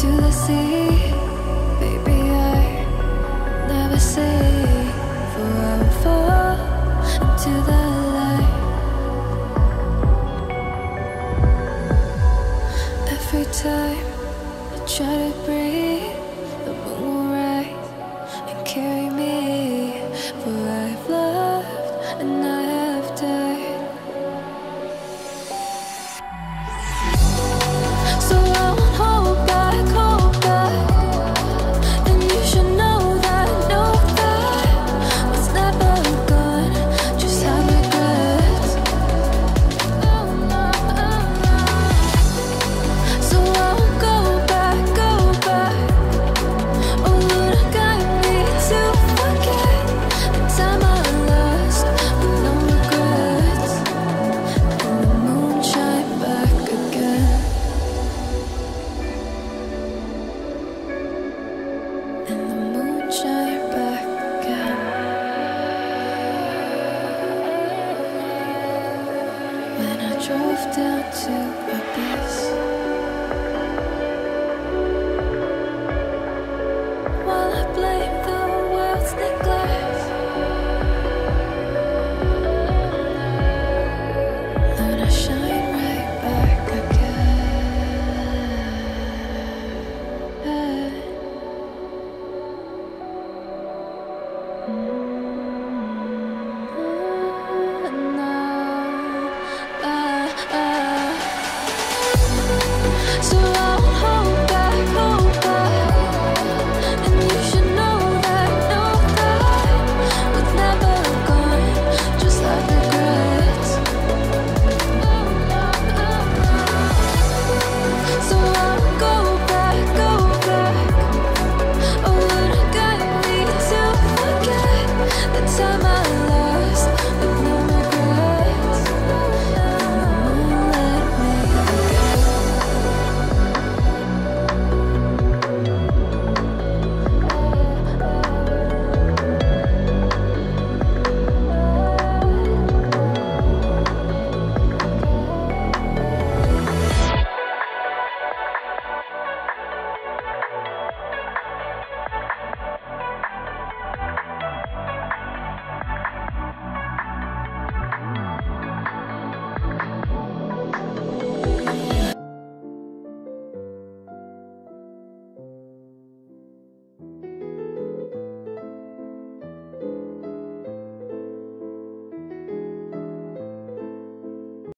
to the sea. Baby, I never say, for I will fall into the light. Every time I try to breathe, the moon will rise and carry me, for I have loved and I have died. So I won't hold back, hold back. And you should know that was never gone. Just have regrets. So I won't go back. Oh, Lord, guide me to forget the time I lost with no regrets. And the moon shine back again. And the moon shine back again. When I drove down to abyss.